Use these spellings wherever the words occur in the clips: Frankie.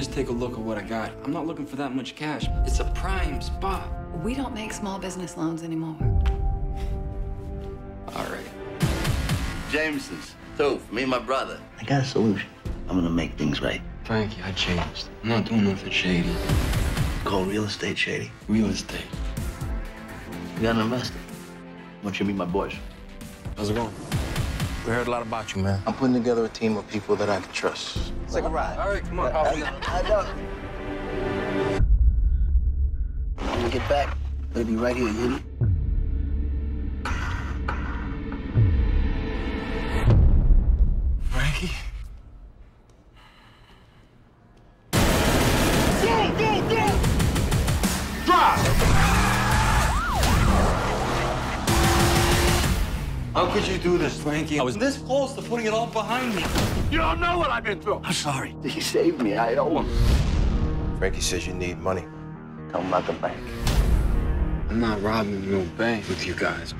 just take a look at what I got. I'm not looking for that much cash. It's a prime spot. We don't make small business loans anymore. All right. Jameson's. So, for me and my brother. I got a solution. I'm gonna make things right. Frankie, I changed. I'm not doing nothing shady. Call real estate shady. Real estate. You got an investor. I want you to meet my boys. How's it going? We heard a lot about you, man. I'm putting together a team of people that I can trust. It's like a ride. All right, come on. I know. When we get back, it'll be right here, you know? How could you do this, Frankie? I was this close to putting it all behind me. You don't know what I've been through. I'm sorry. He saved me. I owe him. Frankie says you need money. Come out the bank. I'm not robbing no bank with you guys.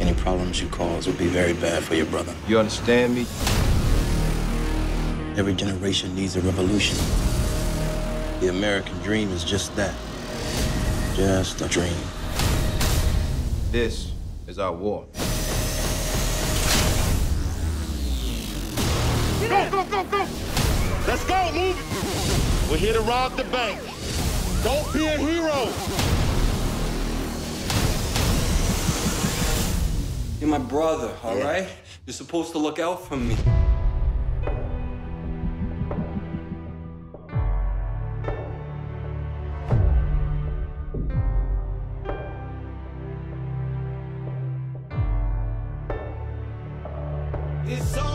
Any problems you cause would be very bad for your brother. You understand me? Every generation needs a revolution. The American dream is just that. Just a dream. This is our war. Go, go, go, go! Let's go, move! We're here to rob the bank. Don't be a hero! You're my brother, all right? You're supposed to look out for me. It's all